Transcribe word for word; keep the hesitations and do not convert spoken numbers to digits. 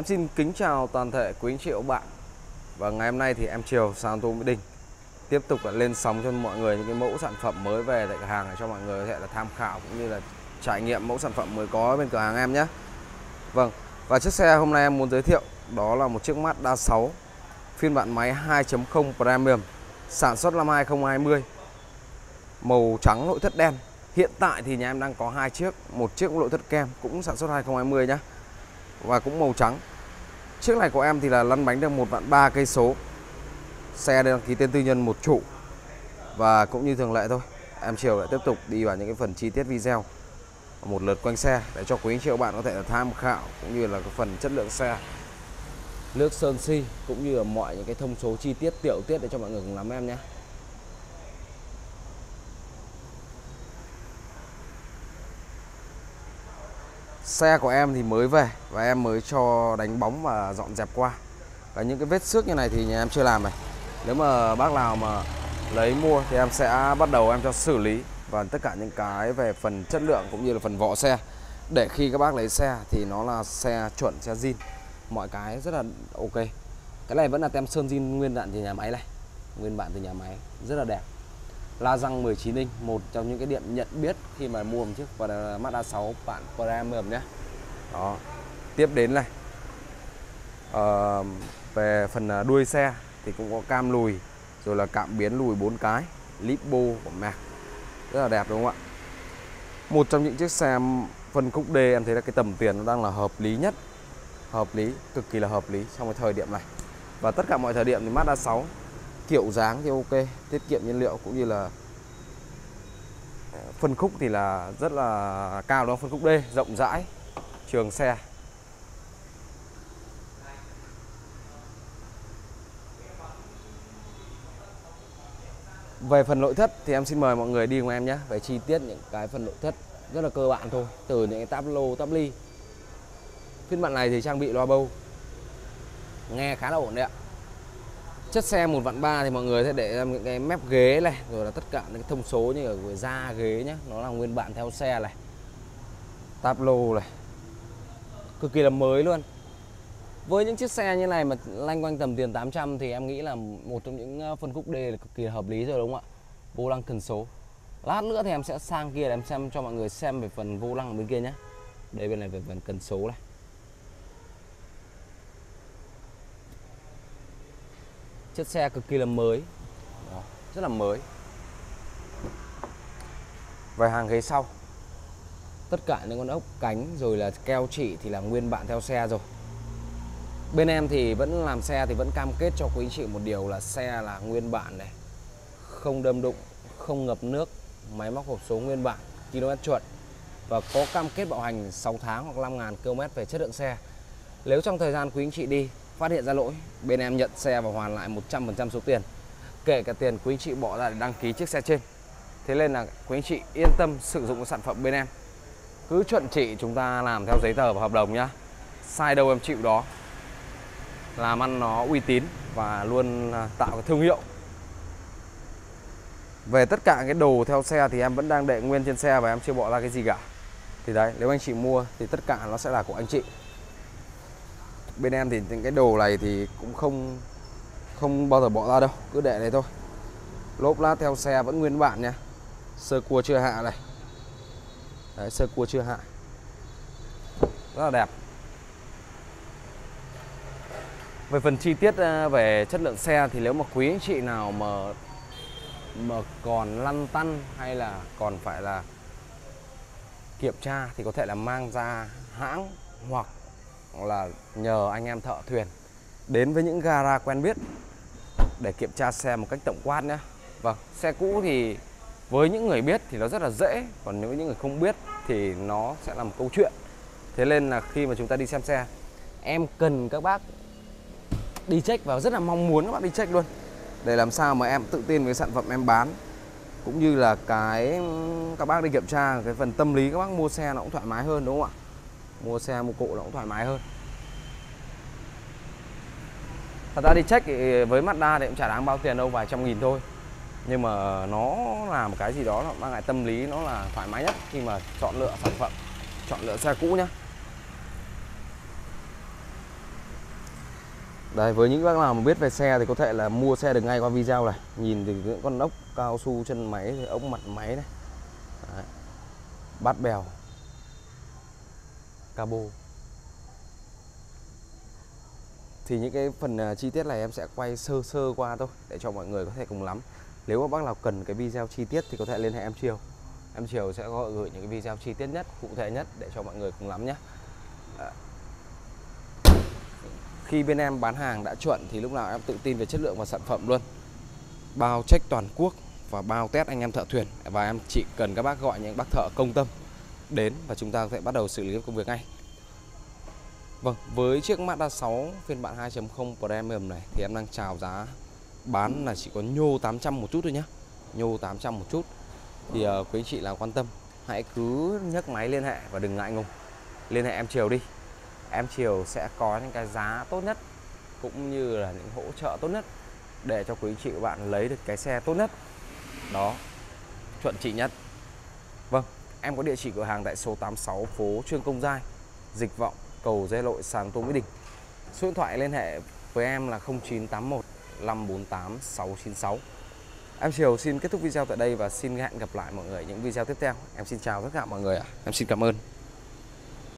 Em xin kính chào toàn thể quý anh chị và bạn. Và ngày hôm nay thì em Triều sang ô tô Mỹ Đình tiếp tục là lên sóng cho mọi người những cái mẫu sản phẩm mới về tại cửa hàng để cho mọi người có thể là tham khảo cũng như là trải nghiệm mẫu sản phẩm mới có bên cửa hàng em nhé. Vâng, và chiếc xe hôm nay em muốn giới thiệu đó là một chiếc Mazda sáu phiên bản máy hai chấm không Premium, sản xuất năm hai không hai không, màu trắng nội thất đen. Hiện tại thì nhà em đang có hai chiếc, một chiếc nội thất kem cũng sản xuất hai không hai không nhé, và cũng màu trắng. Chiếc này của em thì là lăn bánh được một vạn ba cây số. Xe đăng ký tên tư nhân một chủ. Và cũng như thường lệ thôi, em Triều lại tiếp tục đi vào những cái phần chi tiết video, một lượt quanh xe để cho quý anh chị và bạn có thể là tham khảo cũng như là cái phần chất lượng xe, nước sơn si cũng như là mọi những cái thông số chi tiết tiểu tiết để cho mọi người cùng lắm em nhé. Xe của em thì mới về và em mới cho đánh bóng và dọn dẹp qua. Và những cái vết xước như này thì nhà em chưa làm này. Nếu mà bác nào mà lấy mua thì em sẽ bắt đầu em cho xử lý và tất cả những cái về phần chất lượng cũng như là phần vỏ xe, để khi các bác lấy xe thì nó là xe chuẩn, xe zin, mọi cái rất là ok. Cái này vẫn là tem sơn zin nguyên bản từ nhà máy này, nguyên bản từ nhà máy rất là đẹp. La răng mười chín inch, một trong những cái điểm nhận biết khi mà mua một chiếc Mazda sáu bản Premium nhé. Đó. Tiếp đến này, ờ, về phần đuôi xe thì cũng có cam lùi, rồi là cảm biến lùi bốn cái, lipo của mạc, rất là đẹp đúng không ạ? Một trong những chiếc xe phân khúc D em thấy là cái tầm tiền nó đang là hợp lý nhất, hợp lý, cực kỳ là hợp lý trong cái thời điểm này. Và tất cả mọi thời điểm thì Mazda sáu kiểu dáng thì ok, tiết kiệm nhiên liệu cũng như là phân khúc thì là rất là cao đó, phân khúc D rộng rãi, trường xe. Về phần nội thất thì em xin mời mọi người đi cùng em nhé, về chi tiết những cái phần nội thất rất là cơ bản thôi, từ những cái táp lô, táp ly. Phiên bản này thì trang bị loa bầu, nghe khá là ổn đấy ạ. Chất xe một vạn ba thì mọi người sẽ để những cái mép ghế này, rồi là tất cả những cái thông số như ở da ghế nhé, nó là nguyên bản theo xe này, táp lô này, cực kỳ là mới luôn. Với những chiếc xe như này mà lanh quanh tầm tiền tám trăm thì em nghĩ là một trong những phân khúc D là cực kỳ hợp lý rồi đúng không ạ? Vô lăng cần số. Lát nữa thì em sẽ sang kia để em xem cho mọi người xem về phần vô lăng bên kia nhé. Đây bên này về phần cần số này. Chiếc xe cực kỳ là mới. Đó, rất là mới. Về hàng ghế sau, tất cả những con ốc cánh rồi là keo chỉ thì là nguyên bản theo xe rồi. Bên em thì vẫn làm xe thì vẫn cam kết cho quý anh chị một điều là xe là nguyên bản này, không đâm đụng, không ngập nước, máy móc hộp số nguyên bản, km chuẩn, và có cam kết bảo hành sáu tháng hoặc năm nghìn ki lô mét về chất lượng xe. Nếu trong thời gian quý anh chị đi phát hiện ra lỗi, bên em nhận xe và hoàn lại một trăm phần trăm số tiền, kể cả tiền quý anh chị bỏ ra để đăng ký chiếc xe trên. Thế nên là quý anh chị yên tâm sử dụng sản phẩm bên em, cứ chuẩn chỉ chúng ta làm theo giấy tờ và hợp đồng nhá. Sai đâu em chịu đó. Làm ăn nó uy tín và luôn tạo cái thương hiệu. Về tất cả cái đồ theo xe thì em vẫn đang để nguyên trên xe và em chưa bỏ ra cái gì cả. Thì đấy, nếu anh chị mua thì tất cả nó sẽ là của anh chị. Bên em thì những cái đồ này thì cũng không không bao giờ bỏ ra đâu, cứ để đấy thôi. Lốp lát theo xe vẫn nguyên bản nha. Sơ cua chưa hạ này. Đấy, sơ cua chưa hạ. Rất là đẹp. Về phần chi tiết về chất lượng xe thì nếu mà quý anh chị nào mà mà còn lăn tăn hay là còn phải là kiểm tra thì có thể là mang ra hãng hoặc là nhờ anh em thợ thuyền đến với những gara quen biết để kiểm tra xe một cách tổng quát nhé. Vâng, xe cũ thì với những người biết thì nó rất là dễ, còn nếu những người không biết thì nó sẽ là một câu chuyện. Thế nên là khi mà chúng ta đi xem xe, em cần các bác đi check và rất là mong muốn các bạn đi check luôn, để làm sao mà em tự tin với sản phẩm em bán, cũng như là cái các bác đi kiểm tra, cái phần tâm lý các bác mua xe nó cũng thoải mái hơn đúng không ạ? Mua xe mua cộ nó cũng thoải mái hơn. Thật ra đi check thì với Mazda thì cũng chả đáng bao tiền đâu, vài trăm nghìn thôi, nhưng mà nó là một cái gì đó nó mang lại tâm lý, nó là thoải mái nhất khi mà chọn lựa sản phẩm, chọn lựa xe cũ nhá. Đấy, với những bác nào mà biết về xe thì có thể là mua xe được ngay qua video này. Nhìn thì những con ốc cao su chân máy, ốc mặt máy này. Đấy. Bát bèo, cabo. Thì những cái phần chi tiết này em sẽ quay sơ sơ qua thôi, để cho mọi người có thể cùng lắm. Nếu các bác nào cần cái video chi tiết thì có thể liên hệ em Triều. Em Triều sẽ gọi gửi những cái video chi tiết nhất, cụ thể nhất để cho mọi người cùng lắm nhé. Đấy. Khi bên em bán hàng đã chuẩn thì lúc nào em tự tin về chất lượng và sản phẩm luôn. Bao check toàn quốc và bao test anh em thợ thuyền. Và em chỉ cần các bác gọi những bác thợ công tâm đến và chúng ta sẽ bắt đầu xử lý công việc ngay. Vâng, với chiếc Mazda sáu phiên bản hai chấm không Premium này thì em đang chào giá bán là chỉ có nhô tám trăm một chút thôi nhé. Nhô tám trăm một chút. Thì uh, quý anh chị nào quan tâm hãy cứ nhấc máy liên hệ và đừng ngại ngùng. Liên hệ em Triều đi. Em Triều sẽ có những cái giá tốt nhất cũng như là những hỗ trợ tốt nhất để cho quý chị và bạn lấy được cái xe tốt nhất, đó, chuẩn chỉ nhất. Vâng, em có địa chỉ cửa hàng tại số tám mươi sáu phố Trương Công Giai, Dịch Vọng, cầu Dê Lội, Sàn Tô Mỹ Đình. Số điện thoại liên hệ với em là không chín tám một, năm bốn tám, sáu chín sáu. Em Triều xin kết thúc video tại đây và xin hẹn gặp lại mọi người những video tiếp theo. Em xin chào tất cả mọi người ạ. À. Em xin cảm ơn.